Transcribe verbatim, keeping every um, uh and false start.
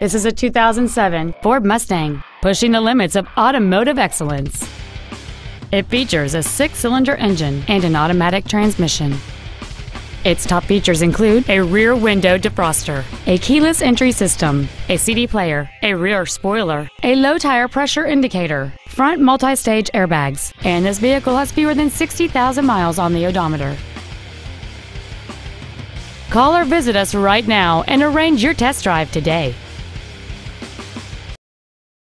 This is a two thousand seven Ford Mustang, pushing the limits of automotive excellence. It features a six-cylinder engine and an automatic transmission. Its top features include a rear window defroster, a keyless entry system, a C D player, a rear spoiler, a low tire pressure indicator, front multi-stage airbags, and this vehicle has fewer than sixty thousand miles on the odometer. Call or visit us right now and arrange your test drive today.